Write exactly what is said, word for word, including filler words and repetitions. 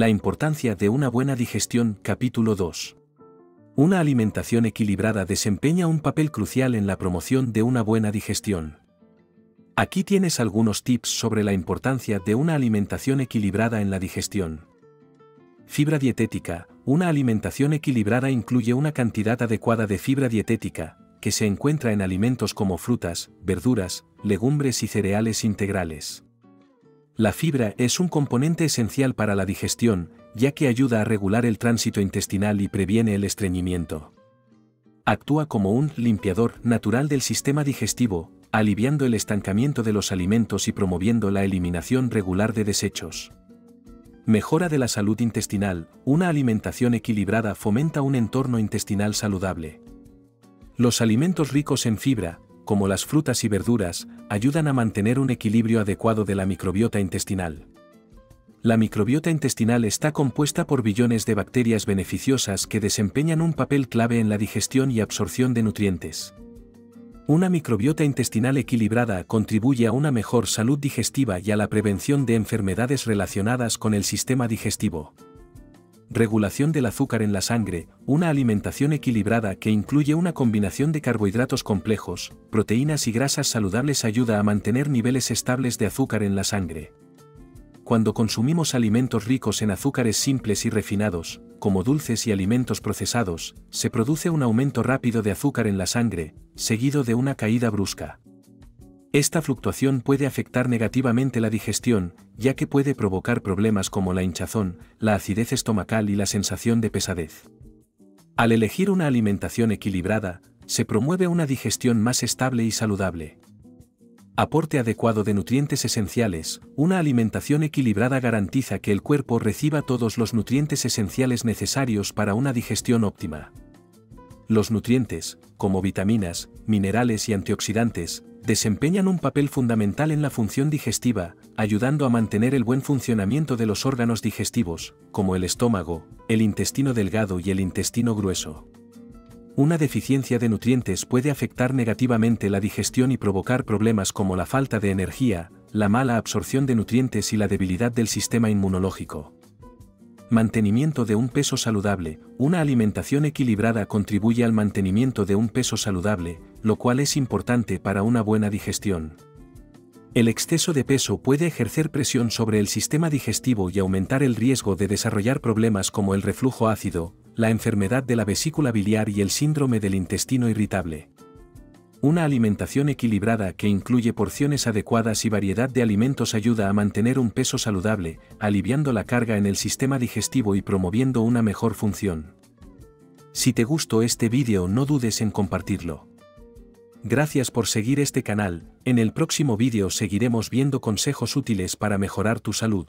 La importancia de una buena digestión, capítulo dos. Una alimentación equilibrada desempeña un papel crucial en la promoción de una buena digestión. Aquí tienes algunos tips sobre la importancia de una alimentación equilibrada en la digestión. Fibra dietética. Una alimentación equilibrada incluye una cantidad adecuada de fibra dietética, que se encuentra en alimentos como frutas, verduras, legumbres y cereales integrales. La fibra es un componente esencial para la digestión, ya que ayuda a regular el tránsito intestinal y previene el estreñimiento. Actúa como un limpiador natural del sistema digestivo, aliviando el estancamiento de los alimentos y promoviendo la eliminación regular de desechos. Mejora de la salud intestinal. Una alimentación equilibrada fomenta un entorno intestinal saludable. Los alimentos ricos en fibra, como las frutas y verduras, ayudan a mantener un equilibrio adecuado de la microbiota intestinal. La microbiota intestinal está compuesta por billones de bacterias beneficiosas que desempeñan un papel clave en la digestión y absorción de nutrientes. Una microbiota intestinal equilibrada contribuye a una mejor salud digestiva y a la prevención de enfermedades relacionadas con el sistema digestivo. Regulación del azúcar en la sangre. Una alimentación equilibrada que incluye una combinación de carbohidratos complejos, proteínas y grasas saludables ayuda a mantener niveles estables de azúcar en la sangre. Cuando consumimos alimentos ricos en azúcares simples y refinados, como dulces y alimentos procesados, se produce un aumento rápido de azúcar en la sangre, seguido de una caída brusca. Esta fluctuación puede afectar negativamente la digestión, ya que puede provocar problemas como la hinchazón, la acidez estomacal y la sensación de pesadez. Al elegir una alimentación equilibrada, se promueve una digestión más estable y saludable. Aporte adecuado de nutrientes esenciales. Una alimentación equilibrada garantiza que el cuerpo reciba todos los nutrientes esenciales necesarios para una digestión óptima. Los nutrientes, como vitaminas, minerales y antioxidantes, desempeñan un papel fundamental en la función digestiva, ayudando a mantener el buen funcionamiento de los órganos digestivos, como el estómago, el intestino delgado y el intestino grueso. Una deficiencia de nutrientes puede afectar negativamente la digestión y provocar problemas como la falta de energía, la mala absorción de nutrientes y la debilidad del sistema inmunológico. Mantenimiento de un peso saludable. Una alimentación equilibrada contribuye al mantenimiento de un peso saludable, lo cual es importante para una buena digestión. El exceso de peso puede ejercer presión sobre el sistema digestivo y aumentar el riesgo de desarrollar problemas como el reflujo ácido, la enfermedad de la vesícula biliar y el síndrome del intestino irritable. Una alimentación equilibrada que incluye porciones adecuadas y variedad de alimentos ayuda a mantener un peso saludable, aliviando la carga en el sistema digestivo y promoviendo una mejor función. Si te gustó este vídeo, no dudes en compartirlo. Gracias por seguir este canal. En el próximo vídeo seguiremos viendo consejos útiles para mejorar tu salud.